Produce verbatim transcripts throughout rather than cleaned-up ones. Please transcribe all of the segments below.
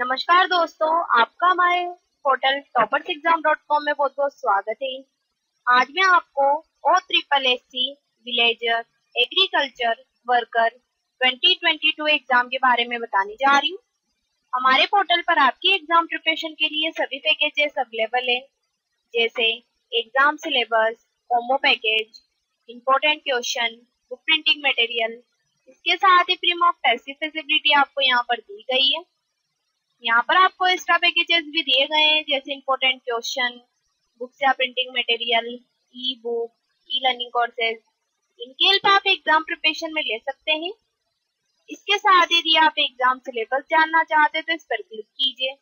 नमस्कार दोस्तों, आपका हमारे portal toppers exam dot com में बहुत बहुत स्वागत है। आज मैं आपको O triple S C villager agriculture worker दो हज़ार बाईस एग्जाम के बारे में बताने जा रही हूँ। हमारे पोर्टल पर आपकी एग्जाम प्रिपरेशन के लिए सभी पैकेजेस अवेलेबल है, जैसे exam syllabus, combo package, important question, book printing material. इसके साथ ही फ्री मॉक टेस्ट की फैसिलिटी आपको यहाँ पर दी गई है। यहाँ पर आपको एक्स्ट्रा पैकेजेस भी दिए गए हैं, जैसे इम्पोर्टेंट क्वेश्चन, बुक्स या printing material, e book, e learning courses. इनके हेल्प आप एग्जाम प्रिपरेशन में ले सकते हैं। इसके साथ यदि आप एग्जाम सिलेबस जानना चाहते हैं तो इस पर क्लिक कीजिए।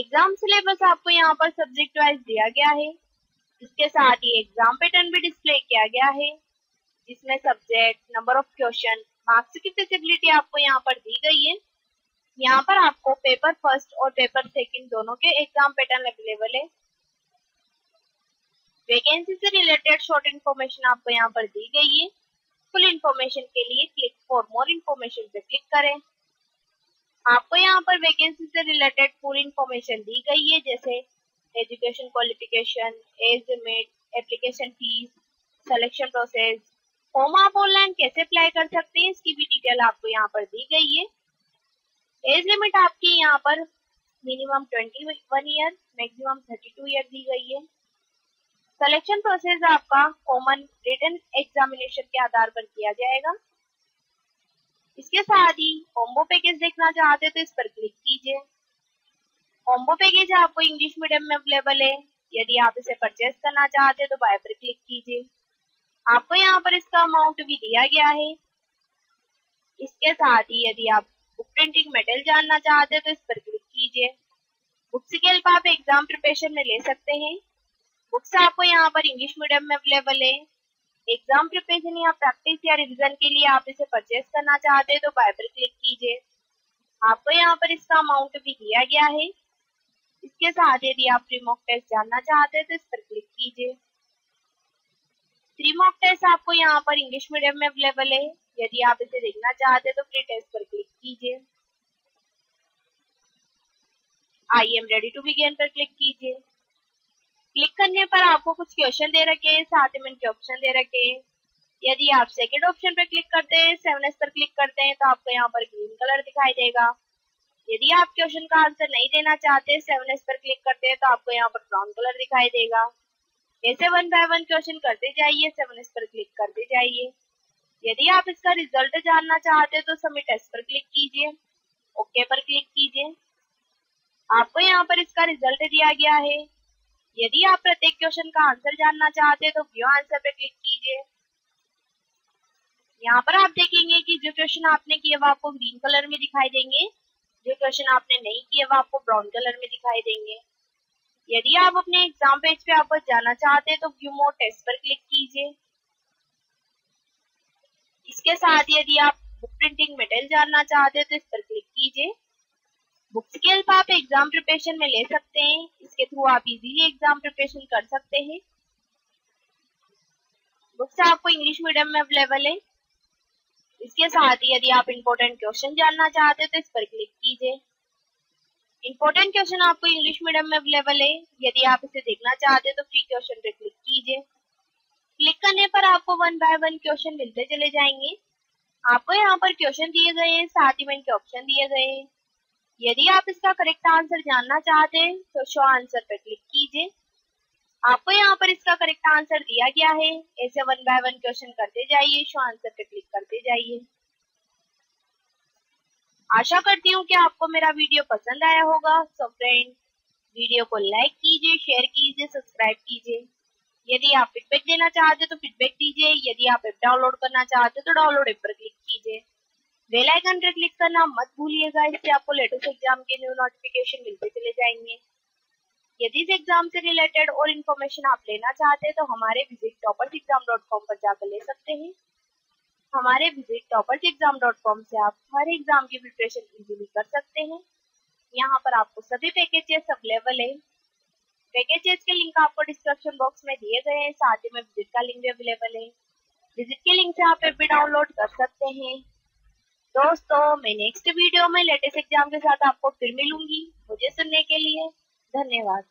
एग्जाम सिलेबस आपको यहाँ पर सब्जेक्ट वाइज दिया गया है। इसके साथ ही एग्जाम पैटर्न भी डिस्प्ले किया गया है, जिसमें subject, number of question, marks की फिजिबिलिटी आपको यहाँ पर दी गई है। यहाँ पर आपको पेपर फर्स्ट और पेपर सेकंड दोनों के एग्जाम पैटर्न अवेलेबल है। वैकेंसी से रिलेटेड शॉर्ट इन्फॉर्मेशन आपको यहाँ पर दी गई है। फुल इन्फॉर्मेशन के लिए क्लिक फॉर मोर इन्फॉर्मेशन पे क्लिक करें। आपको यहाँ पर वैकेंसी से रिलेटेड पूरी इन्फॉर्मेशन दी गई है, जैसे education qualification, age limit, application fees, selection process, form आप ऑनलाइन कैसे अप्लाई कर सकते हैं, इसकी भी डिटेल आपको यहाँ पर दी गई है। एज लिमिट आपकी यहाँ पर मिनिमम इक्कीस ईयर, मैक्सिमम बत्तीस ईयर दी गई है। सिलेक्शन प्रोसेस आपका कॉमन रिटन एग्जामिनेशन के आधार पर किया जाएगा। इसके साथ ही ओम्बो पैकेज देखना चाहते हैं तो इस पर क्लिक कीजिए। ओम्बो पैकेज आपको इंग्लिश मीडियम में अवेलेबल है। यदि आप इसे परचेज करना चाहते हैं तो बाय पर क्लिक कीजिए। आपको यहाँ पर इसका अमाउंट भी दिया गया है। इसके साथ ही यदि आप बुक प्रिंटिंग मटेरियल जानना चाहते हैं तो इस पर क्लिक कीजिए। बुक्स की हेल्प आप एग्जाम प्रिपरेशन में ले सकते हैं। बुक्स आपको यहाँ पर इंग्लिश मीडियम में अवेलेबल है। एग्जाम प्रिपरेशन या प्रैक्टिस या रिवीजन के लिए आप इसे परचेज करना चाहते हैं तो बाय पर क्लिक कीजिए। आपको यहाँ पर इसका अमाउंट भी दिया गया है। इसके साथ यदि आप प्री मॉक टेस्ट जानना चाहते हैं तो इस पर क्लिक कीजिए। प्री मॉक टेस्ट आपको यहाँ पर इंग्लिश मीडियम में अवेलेबल है। यदि आप इसे देखना चाहते हैं तो प्री टेस्ट पर क्लिक कीजिए। I am ready to begin पर क्लिक कीजिए। क्लिक करने पर आपको कुछ क्वेश्चन दे रखे हैं, साथ में इनके ऑप्शन दे रखे हैं। यदि आप सेकंड ऑप्शन पर क्लिक करते हैं, सेवन एस पर क्लिक करते हैं तो आपको यहाँ पर ग्रीन कलर दिखाई देगा। यदि आप क्वेश्चन का आंसर नहीं देना चाहते, सेवन एस पर क्लिक करते हैं तो आपको यहाँ पर ब्राउन कलर दिखाई देगा। ऐसे वन बाय वन क्वेश्चन करते जाइए, सेवन एस पर क्लिक करते जाइए। यदि आप इसका रिजल्ट जानना चाहते हैं तो सबमिट टेस्ट पर क्लिक कीजिए, ओके पर क्लिक कीजिए। आपको यहाँ पर इसका रिजल्ट दिया गया है। यदि आप प्रत्येक क्वेश्चन का आंसर जानना चाहते हैं तो व्यू आंसर पर क्लिक कीजिए। यहाँ पर आप देखेंगे कि जो क्वेश्चन आपने किए वो आपको ग्रीन कलर में दिखाई देंगे, जो क्वेश्चन आपने नहीं किए वो आपको ब्राउन कलर में दिखाई देंगे। यदि आप अपने एग्जाम पेज पे वापस जाना चाहते हैं तो व्यू मोर टेस्ट पर क्लिक कीजिए। इसके साथ यदि आप बुक प्रिंटिंग मटेरियल जानना चाहते हैं तो इस पर क्लिक कीजिए। बुक्स की हेल्प आप एग्जाम प्रिपरेशन में ले सकते हैं। इसके थ्रू आप इजीली एग्जाम प्रिपरेशन कर सकते हैं। बुक्स आपको इंग्लिश मीडियम में अवेलेबल है। इसके साथ ही यदि आप इम्पोर्टेंट क्वेश्चन जानना चाहते हैं तो इस पर क्लिक कीजिए। इम्पोर्टेंट क्वेश्चन आपको इंग्लिश मीडियम में अवेलेबल है। यदि आप इसे देखना चाहते हैं तो फ्री क्वेश्चन पर क्लिक कीजिए। क्लिक करने पर आपको वन बाय वन क्वेश्चन मिलते चले जाएंगे। आपको यहाँ पर क्वेश्चन दिए गए हैं, साथ ही इनके ऑप्शन दिए गए हैं। यदि आप इसका करेक्ट आंसर जानना चाहते हैं तो शो आंसर पर क्लिक कीजिए। आपको यहाँ पर इसका करेक्ट आंसर दिया गया है। ऐसे वन बाय वन क्वेश्चन करते जाइए, शो आंसर पर क्लिक करते जाइए। आशा करती हूँ कि आपको मेरा वीडियो पसंद आया होगा। सो फ्रेंड, वीडियो को लाइक कीजिए, शेयर कीजिए, सब्सक्राइब कीजिए। यदि आप फीडबैक देना चाहते हो तो फीडबैक दीजिए। यदि आप ऐप डाउनलोड करना चाहते हो तो डाउनलोड ऐप पर क्लिक कीजिए। बेल आइकन पर क्लिक करना मत भूलिएगा, इससे आपको लेटेस्ट एग्जाम के न्यू नोटिफिकेशन मिलते चले जाएंगे। यदि इस एग्जाम से रिलेटेड और इन्फॉर्मेशन आप लेना चाहते हैं तो हमारे visit toppers exam dot com पर जाकर ले सकते हैं। हमारे visit toppers exam dot com से आप हर एग्जाम की प्रिपरेशन इजीली कर सकते हैं। यहाँ पर आपको सभी पैकेजेस अवेलेबल है। पैकेजेस के लिंक आपको डिस्क्रिप्शन बॉक्स में दिए गए हैं, साथ ही में विजिट का लिंक भी अवेलेबल है। विजिट के लिंक से आप ऐप भी डाउनलोड कर सकते हैं। दोस्तों मैं नेक्स्ट वीडियो में लेटेस्ट एग्जाम के साथ आपको फिर मिलूंगी। मुझे सुनने के लिए धन्यवाद।